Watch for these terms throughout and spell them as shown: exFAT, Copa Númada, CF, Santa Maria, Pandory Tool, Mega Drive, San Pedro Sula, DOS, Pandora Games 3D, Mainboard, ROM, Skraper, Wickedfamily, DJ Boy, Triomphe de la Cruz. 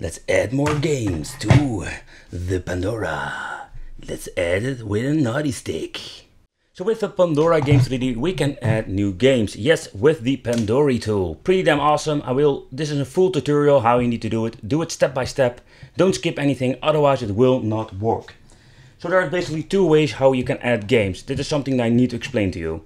Let's add more games to the Pandora. Let's add it with a naughty stick. So with the Pandora Games 3D, we can add new games. Yes, with the Pandory tool. Pretty damn awesome. This is a full tutorial how you need to do it. Do it step by step. Don't skip anything, otherwise it will not work. So there are basically two ways how you can add games. This is something that I need to explain to you.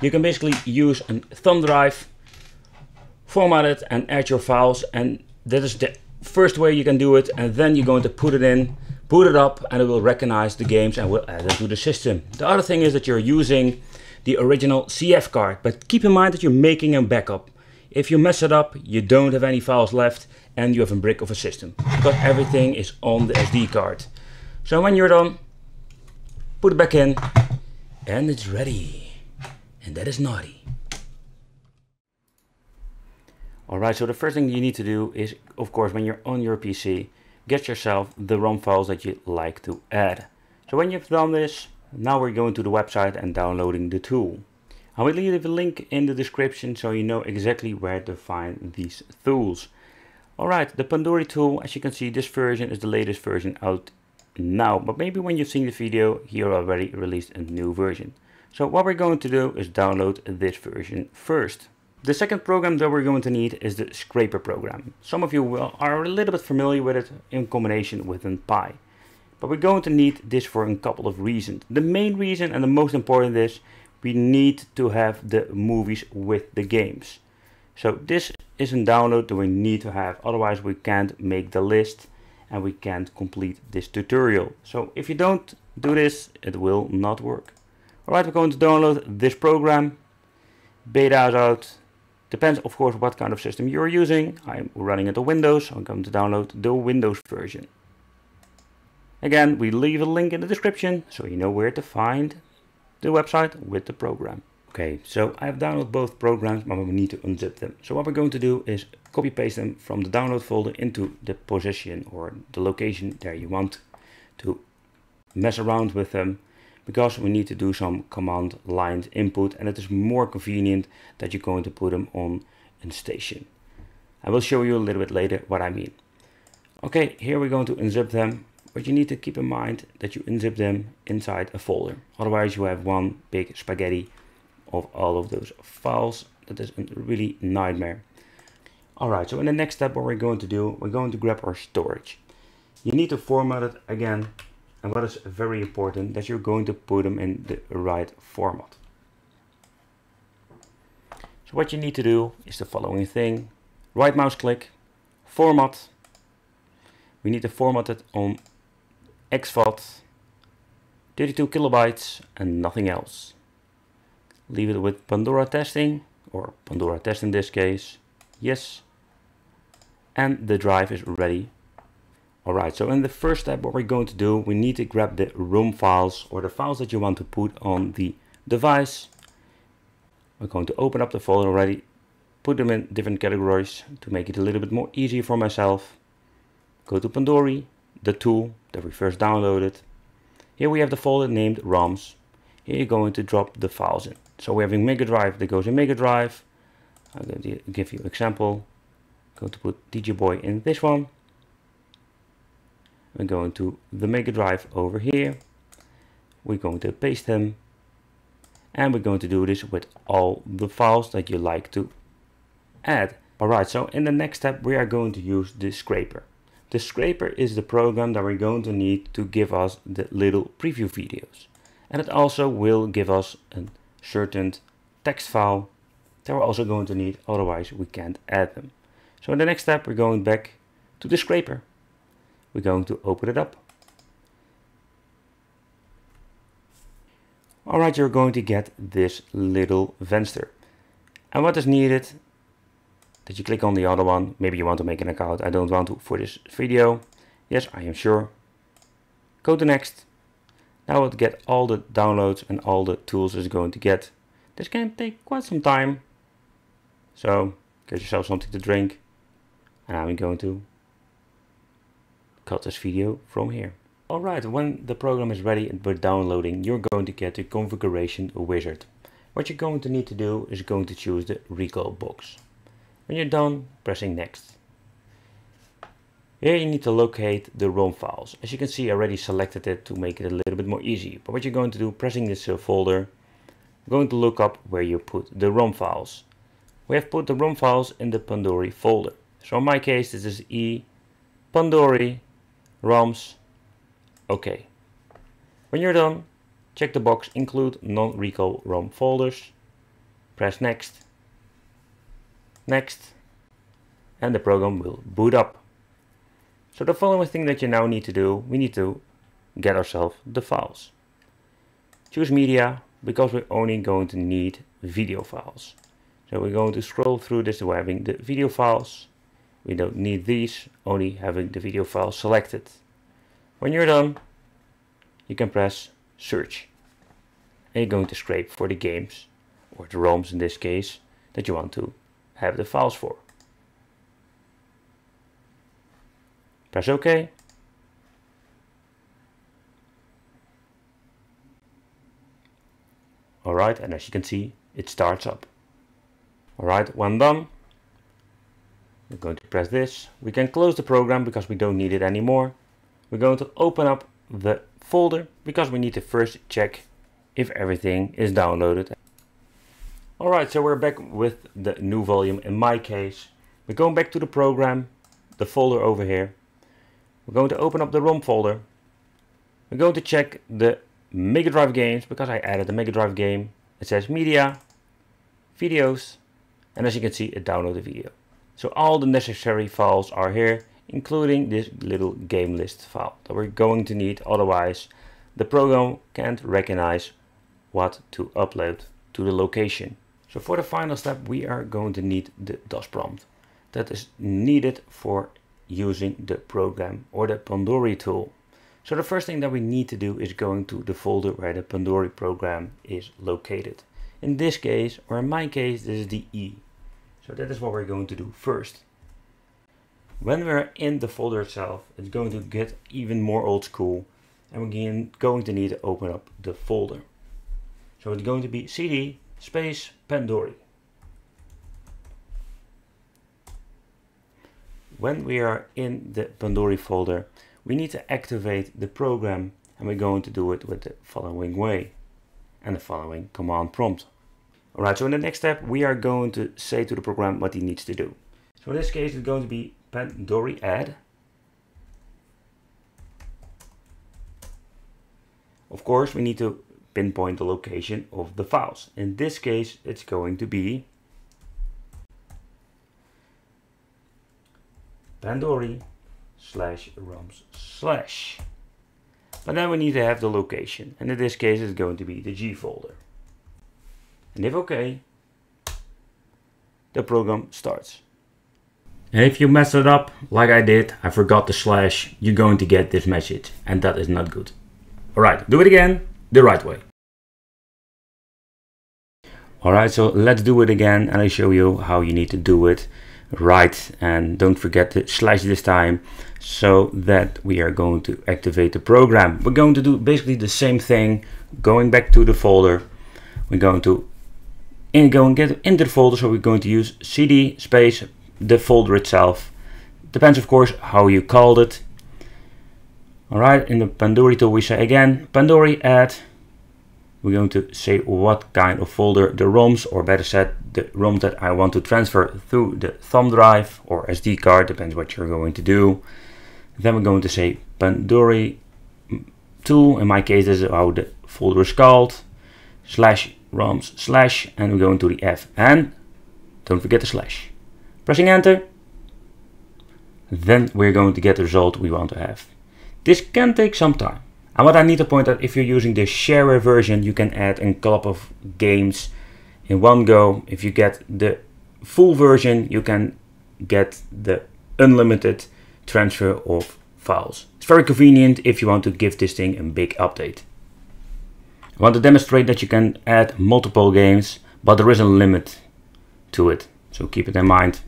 You can basically use a thumb drive, format it and add your files. And that is the first way you can do it. And then you're going to put it in. Boot it up and it will recognize the games and will add it to the system. The other thing is that you're using the original CF card, but keep in mind that you're making a backup. If you mess it up, you don't have any files left and you have a brick of a system because everything is on the SD card. So when you're done, put it back in and it's ready. And that is naughty. All right, so the first thing you need to do is, of course, when you're on your PC, get yourself the ROM files that you like to add. So when you've done this, now we're going to the website and downloading the tool. I will leave a link in the description so you know exactly where to find these tools. Alright, the Pandory tool, as you can see, this version is the latest version out now. But maybe when you've seen the video, here already released a new version. So what we're going to do is download this version first. The second program that we're going to need is the scraper program. Some of you are a little bit familiar with it in combination with Pi. But we're going to need this for a couple of reasons. The main reason and the most important is we need to have the movies with the games. So this is a download that we need to have, otherwise we can't make the list and we can't complete this tutorial. So if you don't do this, it will not work. Alright, we're going to download this program. Beta is out. Depends, of course, what kind of system you're using. I'm running it on Windows, so I'm going to download the Windows version. Again, we leave a link in the description, so you know where to find the website with the program. Okay, so I've downloaded both programs, but we need to unzip them. So what we're going to do is copy paste them from the download folder into the position or the location there you want to mess around with them, because we need to do some command line input and it is more convenient that you're going to put them on a station. I will show you a little bit later what I mean. Okay, here we're going to unzip them, but you need to keep in mind that you unzip them inside a folder. Otherwise you have one big spaghetti of all of those files. That is a really nightmare. Alright, so in the next step what we're going to do, we're going to grab our storage. You need to format it again. And what is very important, that you're going to put them in the right format. So what you need to do is the following thing. Right mouse click, format. We need to format it on exFAT, 32 kilobytes and nothing else. Leave it with Pandora testing, or Pandora test in this case. Yes. And the drive is ready. Alright, so in the first step what we're going to do, we need to grab the ROM files or the files that you want to put on the device. We're going to open up the folder already, put them in different categories to make it a little bit more easier for myself. Go to Pandory, the tool that we first downloaded. Here we have the folder named ROMs. Here you're going to drop the files in. So we're having Mega Drive that goes in Mega Drive. I'm going to give you an example. I'm going to put DJ Boy in this one. We're going to the Mega Drive over here. We're going to paste them. And we're going to do this with all the files that you like to add. Alright, so in the next step we are going to use the scraper. The scraper is the program that we're going to need to give us the little preview videos. And it also will give us a certain text file that we're also going to need, otherwise we can't add them. So in the next step we're going back to the scraper. We're going to open it up. Alright, you're going to get this little venster. And what is needed, that you click on the other one. Maybe you want to make an account. I don't want to for this video. Yes, I am sure. Go to next. Now we'll get all the downloads and all the tools it's going to get. This can take quite some time. So, get yourself something to drink. And I'm going to cut this video from here. Alright, when the program is ready and we're downloading, you're going to get the configuration wizard. What you're going to need to do is going to choose the recall box. When you're done, pressing next. Here you need to locate the ROM files. As you can see, I already selected it to make it a little bit more easy. But what you're going to do, pressing this folder, I'm going to look up where you put the ROM files. We have put the ROM files in the Pandory folder. So in my case, this is E, Pandory, ROMs, OK. When you're done, check the box Include Non-Recall ROM Folders. Press Next, Next, and the program will boot up. So the following thing that you now need to do, we need to get ourselves the files. Choose Media, because we're only going to need video files. So we're going to scroll through this by having the video files. We don't need these, only having the video files selected. When you're done, you can press Search. And you're going to scrape for the games, or the ROMs in this case, that you want to have the files for. Press OK. Alright, and as you can see, it starts up. Alright, when done, we're going to press this. We can close the program because we don't need it anymore. We're going to open up the folder because we need to first check if everything is downloaded. Alright, so we're back with the new volume. In my case, we're going back to the program, the folder over here. We're going to open up the ROM folder. We're going to check the Mega Drive games because I added the Mega Drive game. It says Media, Videos, and as you can see, it downloaded the video. So all the necessary files are here, including this little game list file that we're going to need. Otherwise, the program can't recognize what to upload to the location. So for the final step, we are going to need the DOS prompt that is needed for using the program or the Pandory tool. So the first thing that we need to do is going to the folder where the Pandory program is located. In this case, or in my case, this is the E. So that is what we're going to do first. When we're in the folder itself, it's going to get even more old school, and we're going to need to open up the folder. So it's going to be cd space Pandory. When we are in the Pandory folder, we need to activate the program, and we're going to do it with the following way and the following command prompt. Alright, so in the next step, we are going to say to the program what he needs to do. So in this case, it's going to be Pandory add. Of course, we need to pinpoint the location of the files. In this case, it's going to be Pandory /roms/. But then we need to have the location, and in this case, it's going to be the G folder. And if OK, the program starts. And if you mess it up, like I did, I forgot the /, you're going to get this message, and that is not good. Alright, do it again, the right way. Alright, so let's do it again, and I show you how you need to do it right. And don't forget the / this time, so that we are going to activate the program. We're going to do basically the same thing, going back to the folder. We're going to get into the folder, so we're going to use cd space the folder itself. Depends, of course, how you called it. Alright, in the Pandory tool, we say again Pandory add. We're going to say what kind of folder the ROMs, or better said, the ROMs that I want to transfer through the thumb drive or SD card, depends what you're going to do. Then we're going to say Pandory tool, in my case, this is how the folder is called, /roms/, and we're going to the F, and don't forget the /. Pressing enter, then we're going to get the result we want to have. This can take some time. And what I need to point out, if you're using the shareware version, you can add a couple of games in one go. If you get the full version, you can get the unlimited transfer of files. It's very convenient if you want to give this thing a big update. I want to demonstrate that you can add multiple games, but there is a limit to it. So keep it in mind.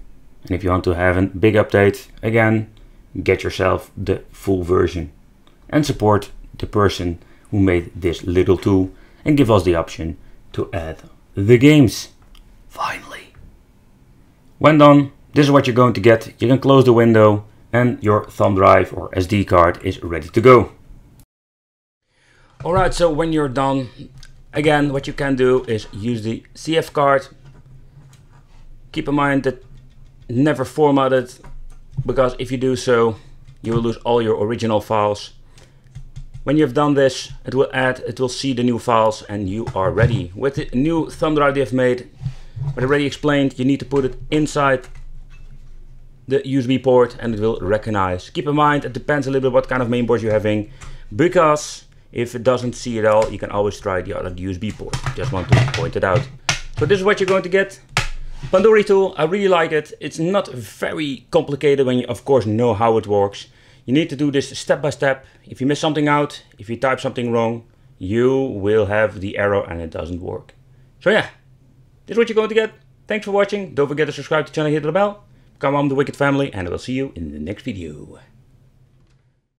And if you want to have a big update, again, get yourself the full version and support the person who made this little tool and give us the option to add the games. Finally. When done, this is what you're going to get. You can close the window and your thumb drive or SD card is ready to go. Alright, so when you're done, again, what you can do is use the CF card. Keep in mind that never format it, because if you do so, you will lose all your original files. When you've done this, it will see the new files and you are ready. With the new thumb drive they've made, but I already explained, you need to put it inside the USB port and it will recognize. Keep in mind, it depends a little bit what kind of mainboard you're having, because if it doesn't see it all, you can always try the other USB port. Just want to point it out. So this is what you're going to get. Pandory Tool, I really like it. It's not very complicated when you, of course, know how it works. You need to do this step by step. If you miss something out, if you type something wrong, you will have the error and it doesn't work. So yeah, this is what you're going to get. Thanks for watching. Don't forget to subscribe to the channel, hit the bell. Come on the Wicked family, and I will see you in the next video.